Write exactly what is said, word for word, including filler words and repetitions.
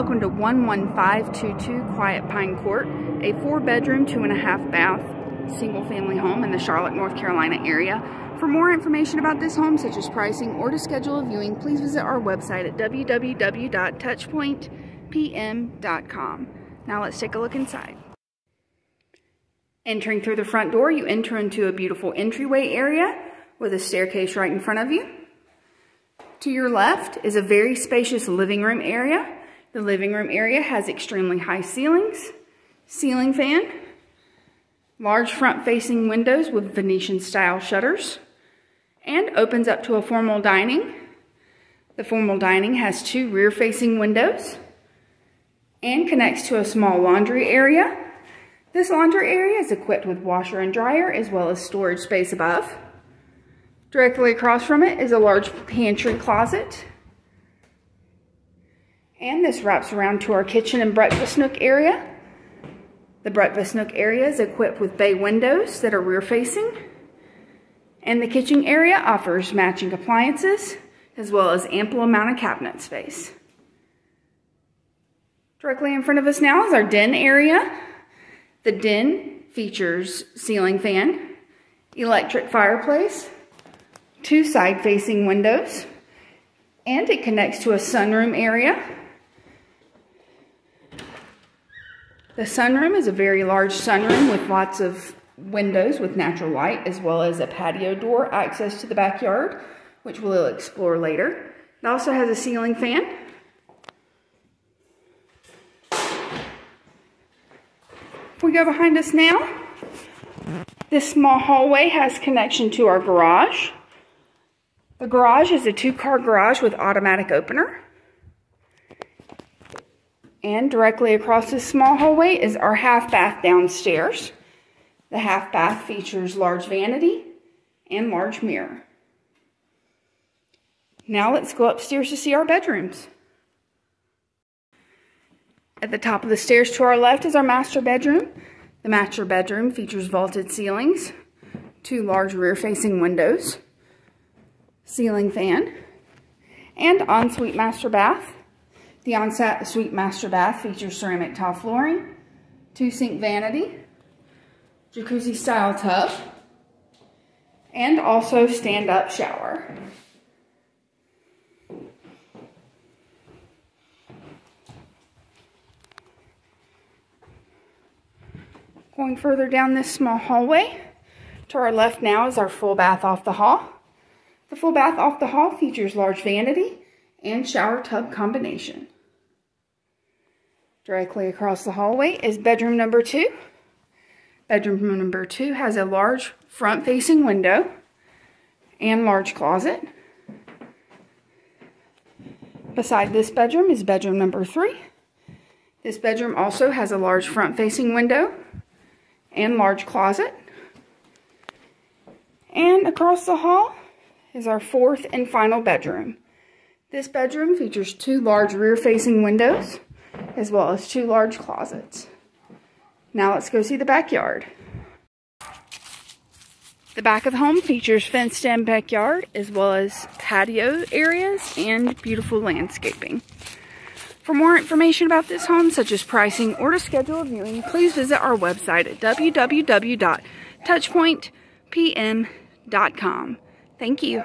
Welcome to one one five two two Quiet Pine Court, a four-bedroom, two-and-a-half-bath single-family home in the Charlotte, North Carolina area. For more information about this home, such as pricing or to schedule a viewing, please visit our website at w w w dot touchpoint p m dot com. Now let's take a look inside. Entering through the front door, you enter into a beautiful entryway area with a staircase right in front of you. To your left is a very spacious living room area. The living room area has extremely high ceilings, ceiling fan, large front-facing windows with Venetian-style shutters, and opens up to a formal dining. The formal dining has two rear-facing windows and connects to a small laundry area. This laundry area is equipped with washer and dryer as well as storage space above. Directly across from it is a large pantry closet. And this wraps around to our kitchen and breakfast nook area. The breakfast nook area is equipped with bay windows that are rear facing. And the kitchen area offers matching appliances as well as ample amount of cabinet space. Directly in front of us now is our den area. The den features ceiling fan, electric fireplace, two side facing windows, and it connects to a sunroom area. The sunroom is a very large sunroom with lots of windows with natural light, as well as a patio door access to the backyard, which we'll explore later. It also has a ceiling fan. If we go behind us now, this small hallway has connection to our garage. The garage is a two-car garage with automatic opener. And directly across this small hallway is our half bath downstairs. The half bath features large vanity and large mirror. Now let's go upstairs to see our bedrooms. At the top of the stairs to our left is our master bedroom. The master bedroom features vaulted ceilings, two large rear-facing windows, ceiling fan, and ensuite master bath. The ensuite master bath features ceramic tile flooring, two sink vanity, jacuzzi style tub, and also stand up shower. Going further down this small hallway, to our left now is our full bath off the hall. The full bath off the hall features large vanity and shower tub combination. Directly across the hallway is bedroom number two. Bedroom number two has a large front-facing window and large closet. Beside this bedroom is bedroom number three. This bedroom also has a large front-facing window and large closet. And across the hall is our fourth and final bedroom. This bedroom features two large rear-facing windows, as well as two large closets. Now let's go see the backyard. The back of the home features fenced-in backyard, as well as patio areas and beautiful landscaping. For more information about this home, such as pricing or to schedule a viewing, please visit our website at w w w dot touchpoint p m dot com. Thank you.